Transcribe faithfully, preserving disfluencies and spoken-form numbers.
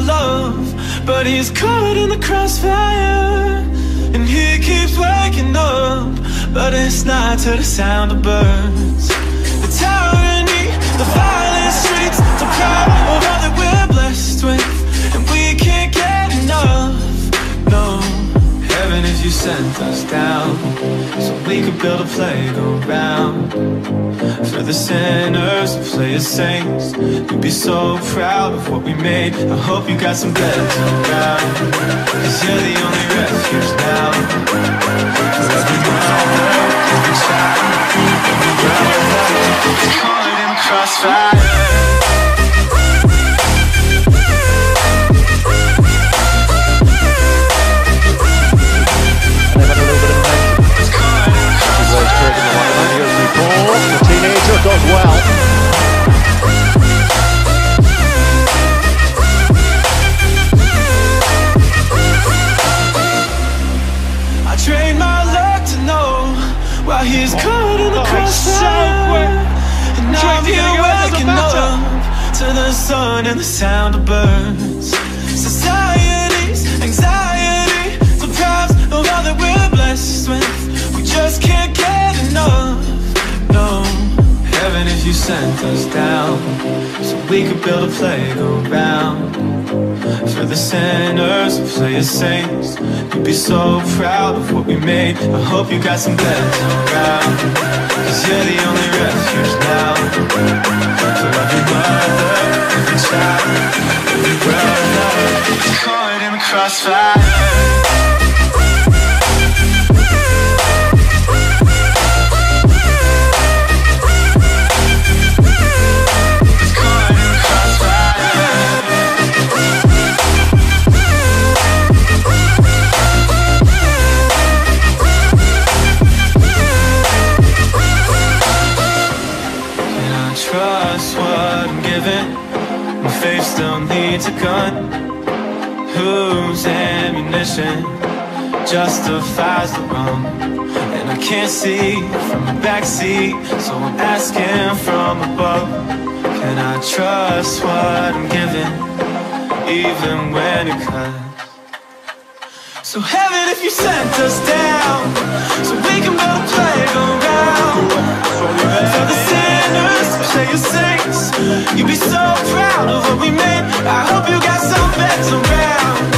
love, but he's caught in the crossfire, and he keeps waking up, but it's not to the sound of birds. The tyranny, the violent streets, the pride of all that we're blessed with, and we can't get enough. No, heaven if you sent us down, so we could build a playground for the sinners to play as saints. You'd be so proud of what we made. I hope you got some beds on the ground, cause you're the only refuge now. Cause every brother, every child, every brother is caught in crossfire. The teenager goes well. I trained my luck to know why he's caught in the crossfire, and now I'm here waking up to the sun and the sound of birds. Society's anxiety deprives of all that we're blessed with. We just can't get enough. No, heaven if you sent us down, so we could build a playground for the sinners to play as saints. You'd be so proud of what we made. I hope you got some beds on the ground, cause you're the only refuge now. For every mother, every child, every brother is caught in the crossfire. Needs a gun, whose ammunition justifies the wrong, and I can't see from the backseat, so I'm asking from above. Can I trust what I'm giving, even when it cuts? So heaven if you sent us down, so we can build a playground for the sinners, play your saints. You'd be so proud of what we made. I hope you got some beds around.